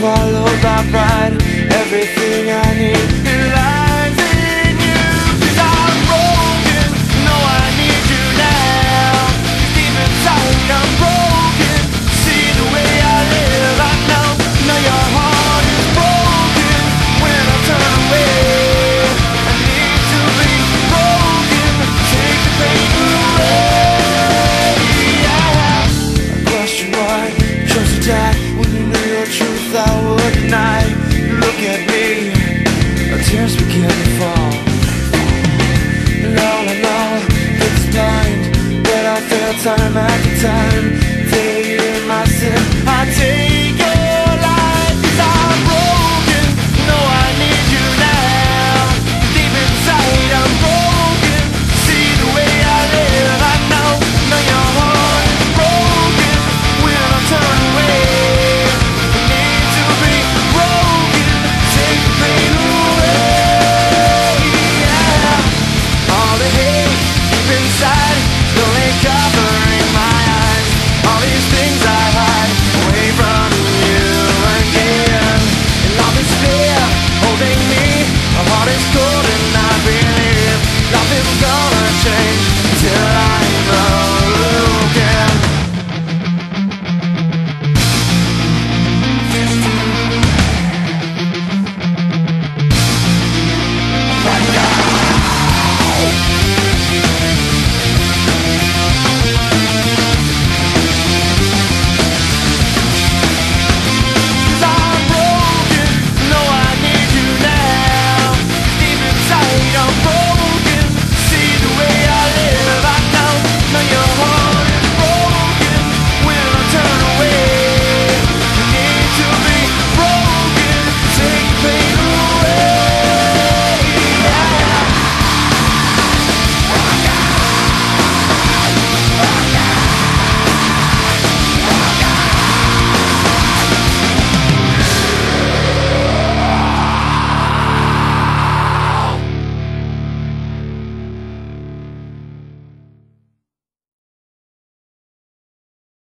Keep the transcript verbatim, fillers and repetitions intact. swallowed my pride. Everything I need, it lies in you. 'Cause I'm broken, no I need you now. 'Cause deep inside I'm broken, see the way I live, I know. Now your heart is broken when I turn away. I need to be broken, take the pain away, yeah. I question why you chose to die when you knew your truth I would deny. At me, our tears begin to fall. And all in all, it's blind, but I feel time after time.